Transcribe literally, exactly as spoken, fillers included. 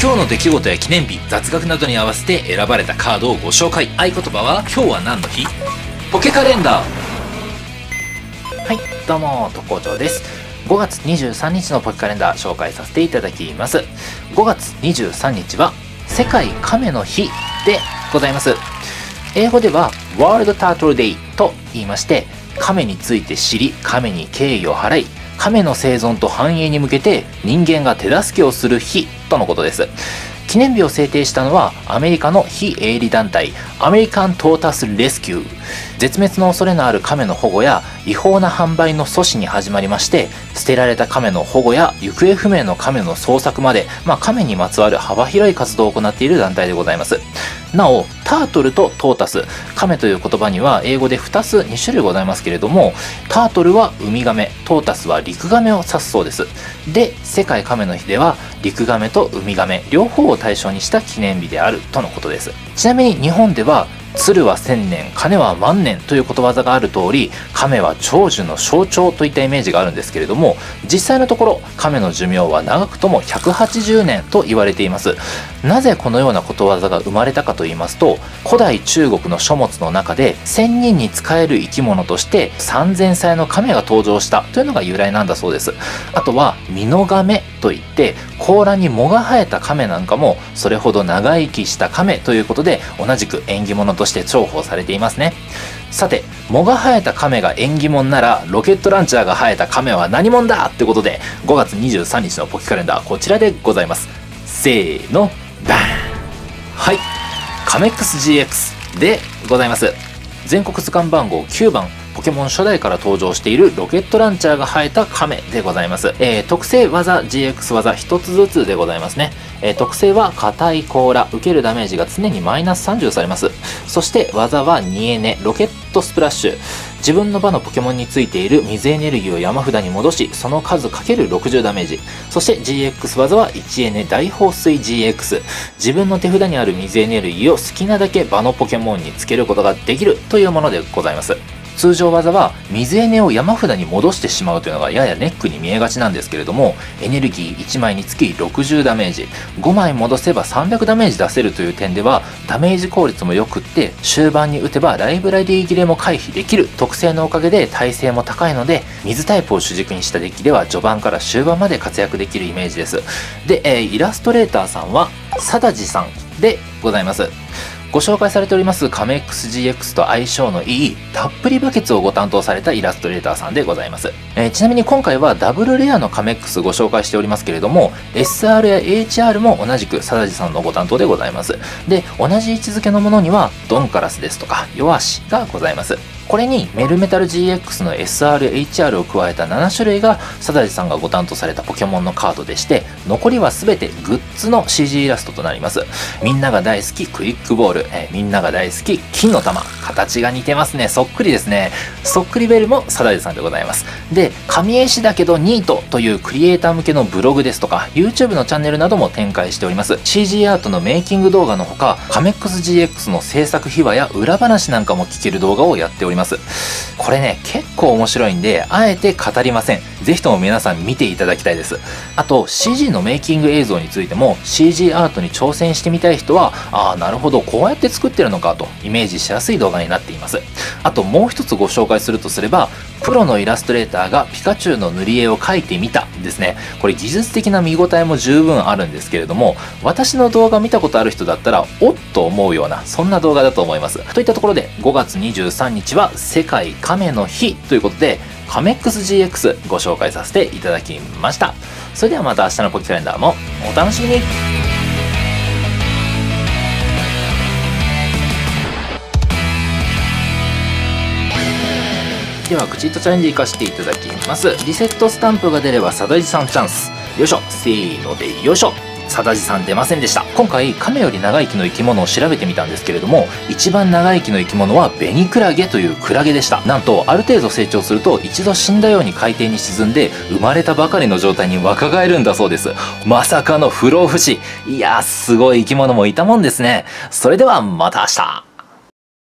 今日の出来事や記念日、雑学などに合わせて選ばれたカードをご紹介。合言葉は今日は何の日？ポケカレンダー。はい、どうも、とこちょうです。ごがつにじゅうさんにちのポケカレンダー紹介させていただきます。ごがつにじゅうさんにちは世界亀の日でございます。英語では World Turtle Day と言いまして、亀について知り、亀に敬意を払い、亀の生存と繁栄に向けて人間が手助けをする日とのことです。記念日を制定したのはアメリカの非営利団体アメリカントータスレスキュー。絶滅の恐れのある亀の保護や違法な販売の阻止に始まりまして、捨てられた亀の保護や行方不明の亀の捜索まで、まあ、亀にまつわる幅広い活動を行っている団体でございます。なおタートルとトータス、亀という言葉には英語でふたつにしゅるいございますけれども、タートルはウミガメ、トータスは陸ガメを指すそうです。で、世界亀の日では陸ガメとウミガメ両方を対象にした記念日であるとのことです。ちなみに日本では鶴は千年、亀は万年ということわざがある通り、亀は長寿の象徴といったイメージがあるんですけれども、実際のところ亀の寿命は長くともひゃくはちじゅうねんと言われています。なぜこのようなことわざが生まれたかと言いますと、古代中国の書物の中で仙人に仕える生き物としてさんぜんさいの亀が登場したというのが由来なんだそうです。あとは身の亀といって、甲羅に藻が生えた亀なんかもそれほど長生きした亀ということで、同じく縁起物として重宝されていますね。さて、藻が生えた亀が縁起物ならロケットランチャーが生えた亀は何者だってことで、ごがつにじゅうさんにちのポケカレンダーこちらでございます。せーの、バーン。はい、カメックス ジーエックス でございます。全国図鑑番号きゅうばん、ポケモン初代から登場しているロケットランチャーが生えた亀でございます。えー、特性技 ジーエックス 技ひとつずつでございますね。えー、特性は硬い甲羅、受けるダメージが常にマイナスさんじゅうされます。そして技はにエネ、ロケットスプラッシュ。自分の場のポケモンについている水エネルギーを山札に戻し、その数 かけるろくじゅう ダメージ。そして ジーエックス 技はいちエネ、大放水 ジーエックス。自分の手札にある水エネルギーを好きなだけ場のポケモンにつけることができるというものでございます。通常技は水エネを山札に戻してしまうというのがややネックに見えがちなんですけれども、エネルギーいちまいにつきろくじゅうダメージ、ごまい戻せばさんびゃくダメージ出せるという点ではダメージ効率も良くって、終盤に打てばライブラリー切れも回避できる特性のおかげで耐性も高いので、水タイプを主軸にしたデッキでは序盤から終盤まで活躍できるイメージです。で、えー、イラストレーターさんはサダジさんでございます。ご紹介されておりますカメックス ジーエックス と相性のいいたっぷりバケツをご担当されたイラストレーターさんでございます。えー、ちなみに今回はダブルレアのカメックスご紹介しておりますけれども、 エスアール や エイチアール も同じくサダジさんのご担当でございます。で、同じ位置づけのものにはドンカラスですとかヨアシがございます。これにメルメタル ジーエックス の エスアールエイチアール を加えたななしゅるいがサダジさんがご担当されたポケモンのカードでして、残りは全てグッズの シージー イラストとなります。みんなが大好きクイックボール、えー、みんなが大好き金の玉、形が似てますね、そっくりですね。そっくりベルもサダジさんでございます。で、神絵師だけどニートというクリエイター向けのブログですとか YouTube のチャンネルなども展開しております。 シージー アートのメイキング動画のほか、カメックス ジーエックス の制作秘話や裏話なんかも聞ける動画をやっております。これね、結構面白いんであえて語りません。ぜひとも皆さん見ていただきたいです。あと シージー のメイキング映像についても、 シージー アートに挑戦してみたい人は、ああなるほどこうやって作ってるのかとイメージしやすい動画になっています。あともう一つご紹介するとすれば、プロのイラストレーターがピカチュウの塗り絵を描いてみたですね。これ技術的な見応えも十分あるんですけれども、私の動画見たことある人だったらおっと思うような、そんな動画だと思います。といったところでごがつにじゅうさんにちは世界亀の日ということで、カメックス ジーエックス ご紹介させていただきました。それではまた明日のポケカレンダーもお楽しみに。ではクチッとチャレンジ活かしていただきます。リセットスタンプが出ればサダジさんチャンス。よいしょ、せーのでよいしょ。サダジさん出ませんでした。今回亀より長生きの生き物を調べてみたんですけれども、一番長生きの生き物はベニクラゲというクラゲでした。なんとある程度成長すると一度死んだように海底に沈んで、生まれたばかりの状態に若返るんだそうです。まさかの不老不死。いやー、すごい生き物もいたもんですね。それではまた明日。